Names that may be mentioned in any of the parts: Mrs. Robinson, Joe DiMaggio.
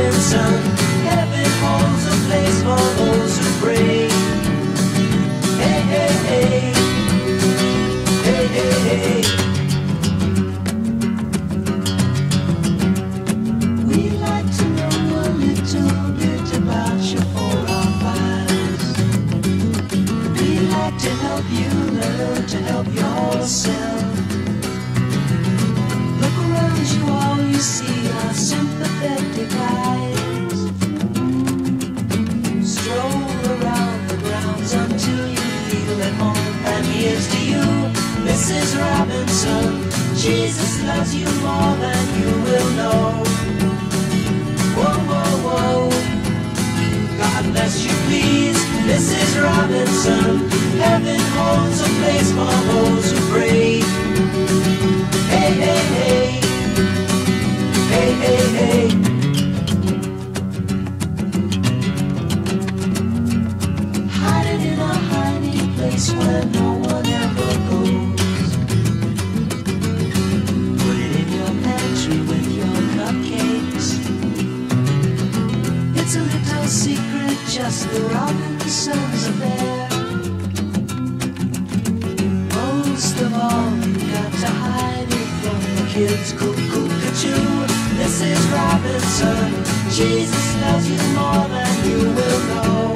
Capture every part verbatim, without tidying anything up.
Robinson. Heaven holds a place for those who pray. Hey, hey, hey. Hey, hey, hey. We'd like to know a little bit about you for our lives. We'd like to help you learn to help yourself. Look around you, all you see are sympathetic eyes. Stroll around the grounds until you feel at home. And here's to you, Missus Robinson. Jesus loves you more than you will know. Whoa, whoa, whoa. God bless you, please, Missus Robinson. Heaven holds a place for those who pray. Hey, hey, hey. Hey, hey, hey. Hiding in a hiding place where no one ever goes. Put it in your pantry with your cupcakes. It's a little secret, just the Robinsons are there. Most of all, you've got to hide it from the kids. Cuckoo-ca-choo, Missus Robinson, Jesus loves you more than you will know.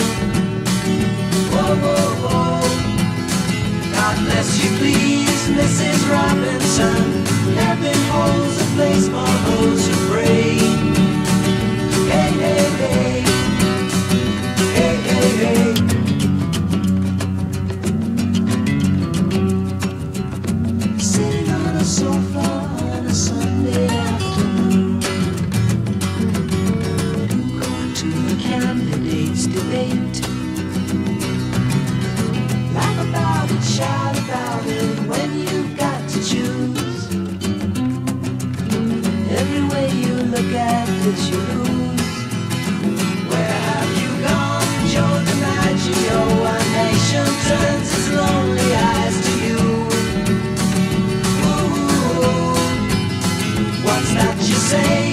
Whoa, whoa, whoa. God bless you, please, Missus Robinson. Heaven holds a place for those who pray. Hey, hey, hey. Hey, hey, hey. Sitting on a sofa on a Sunday afternoon, candidates debate. Laugh about it, shout about it, when you've got to choose. Every way you look at it, you lose. Where have you gone, Joe DiMaggio? A nation turns its lonely eyes to you. Ooh, what's that you say?